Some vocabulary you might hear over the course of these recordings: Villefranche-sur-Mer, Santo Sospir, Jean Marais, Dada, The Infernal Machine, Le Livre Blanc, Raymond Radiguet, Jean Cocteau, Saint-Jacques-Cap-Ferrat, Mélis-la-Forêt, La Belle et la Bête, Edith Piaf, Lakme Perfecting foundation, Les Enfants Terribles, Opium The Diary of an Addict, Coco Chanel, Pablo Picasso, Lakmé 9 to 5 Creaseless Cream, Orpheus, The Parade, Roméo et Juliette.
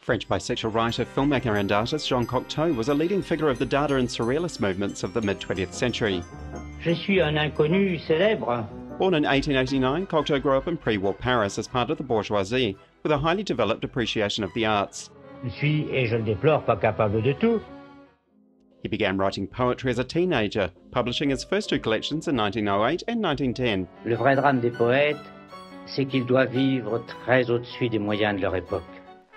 French bisexual writer, filmmaker and artist Jean Cocteau was a leading figure of the Dada and Surrealist movements of the mid-20th century. Je suis un inconnu célèbre. Born in 1889, Cocteau grew up in pre-war Paris as part of the bourgeoisie, with a highly developed appreciation of the arts. Je suis, et je le déplore, pas capable de tout. He began writing poetry as a teenager, publishing his first two collections in 1908 and 1910. Le vrai drame des poètes, c'est qu'ils doivent vivre très au-dessus des moyens de leur époque.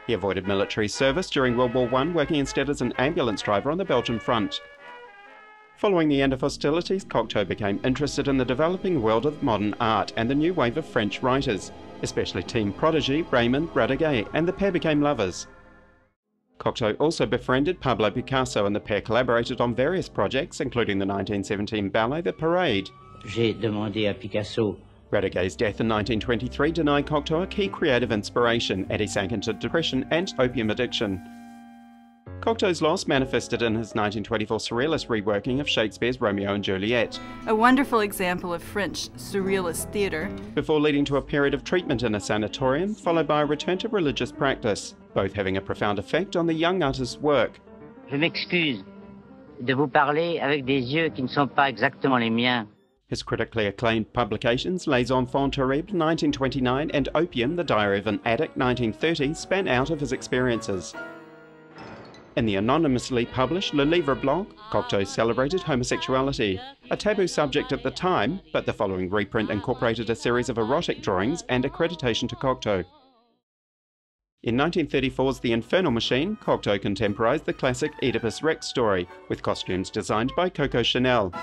He avoided military service during World War I, working instead as an ambulance driver on the Belgian front. Following the end of hostilities, Cocteau became interested in the developing world of modern art and the new wave of French writers, especially teen prodigy Raymond Radiguet, and the pair became lovers. Cocteau also befriended Pablo Picasso and the pair collaborated on various projects, including the 1917 ballet The Parade. J'ai demandé à Picasso. Radiguet's death in 1923 denied Cocteau a key creative inspiration, and he sank into depression and opium addiction. Cocteau's loss manifested in his 1924 Surrealist reworking of Shakespeare's Romeo and Juliet. A wonderful example of French Surrealist theatre. Before leading to a period of treatment in a sanatorium, followed by a return to religious practice, both having a profound effect on the young artist's work. Je m'excuse de vous parler avec des yeux qui ne sont pas exactement les miens. His critically acclaimed publications Les Enfants Terribles 1929 and Opium The Diary of an Addict 1930 span out of his experiences. In the anonymously published Le Livre Blanc, Cocteau celebrated homosexuality, a taboo subject at the time, but the following reprint incorporated a series of erotic drawings and accreditation to Cocteau. In 1934's The Infernal Machine, Cocteau contemporised the classic Oedipus Rex story, with costumes designed by Coco Chanel.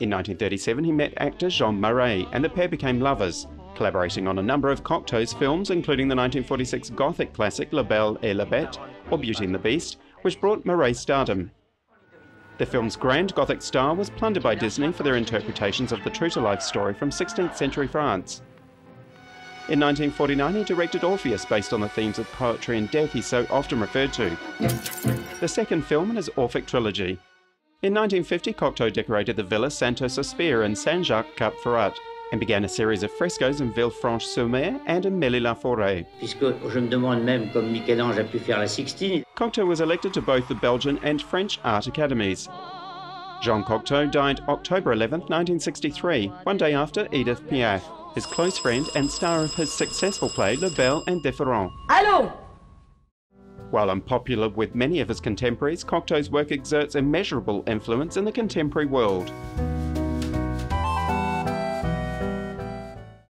In 1937 he met actor Jean Marais, and the pair became lovers, collaborating on a number of Cocteau's films, including the 1946 Gothic classic La Belle et la Bête, or Beauty and the Beast, which brought Marais stardom. The film's grand Gothic style was plundered by Disney for their interpretations of the true-to-life story from 16th century France. In 1949 he directed Orpheus, based on the themes of poetry and death he so often referred to, the second film in his Orphic trilogy. In 1950 Cocteau decorated the villa Santo Sospir in Saint-Jacques-Cap-Ferrat, and began a series of frescoes in Villefranche-sur-Mer and in Mélis-la-Forêt. Cocteau was elected to both the Belgian and French art academies. Jean Cocteau died October 11, 1963, one day after Edith Piaf, his close friend and star of his successful play La Belle and Différent. Allons! While unpopular with many of his contemporaries, Cocteau's work exerts immeasurable influence in the contemporary world.